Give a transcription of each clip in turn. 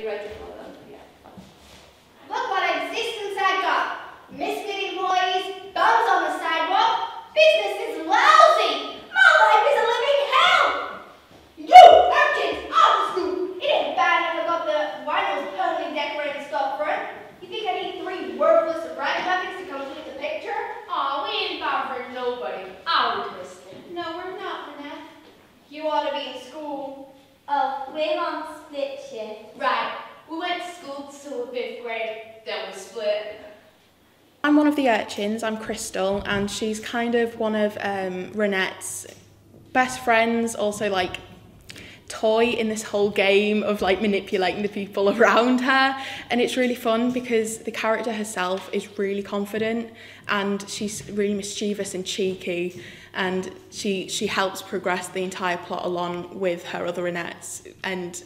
Look what existence I got. Misfit employees, bums on the sidewalk, business is lousy. My life is a living hell. You, that kid's off the scoop. It ain't bad I got the vinyl permanently decorated stuff for it. You think I need three worthless rag buckets to complete the picture? Aw, we ain't bound for nobody. I would miss them. No, we're not, Ronette. You ought to be in school. Oh, we're on Stitcher. Right. We went to school till 5th grade, then we split. I'm one of the urchins, I'm Crystal, and she's kind of one of Ronette's best friends, also like toy in this whole game of like manipulating the people around her. And it's really fun because the character herself is really confident and she's really mischievous and cheeky, and she helps progress the entire plot along with her other urchins. And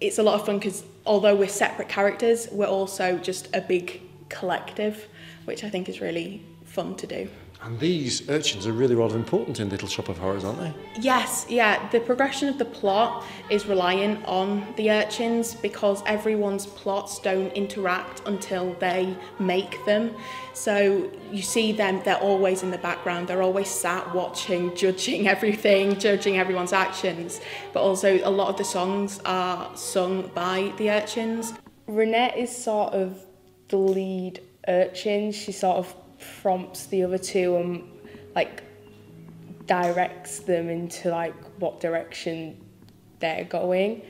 it's a lot of fun because although we're separate characters, we're also just a big collective, which I think is really fun to do. And these urchins are really rather important in Little Shop of Horrors, aren't they? Yes, yeah. The progression of the plot is reliant on the urchins because everyone's plots don't interact until they make them. So you see them, they're always in the background. They're always sat watching, judging everything, judging everyone's actions. But also a lot of the songs are sung by the urchins. Ronette is sort of the lead urchin. She sort of prompts the other two and like directs them into like what direction they're going,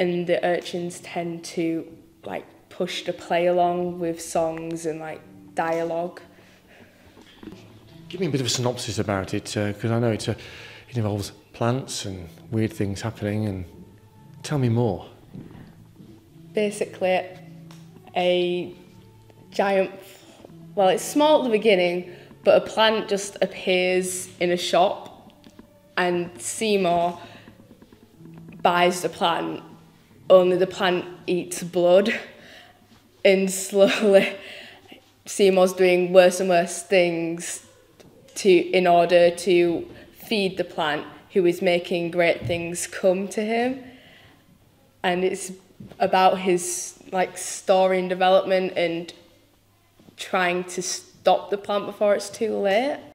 and the urchins tend to like push the play along with songs and like dialogue. Give me a bit of a synopsis about it, because I know it involves plants and weird things happening, and tell me more. Basically a giant, well, it's small at the beginning, but a plant just appears in a shop and Seymour buys the plant, only the plant eats blood, and slowly Seymour's doing worse and worse things in order to feed the plant, who is making great things come to him. And it's about his like story and development and trying to stop the plant before it's too late.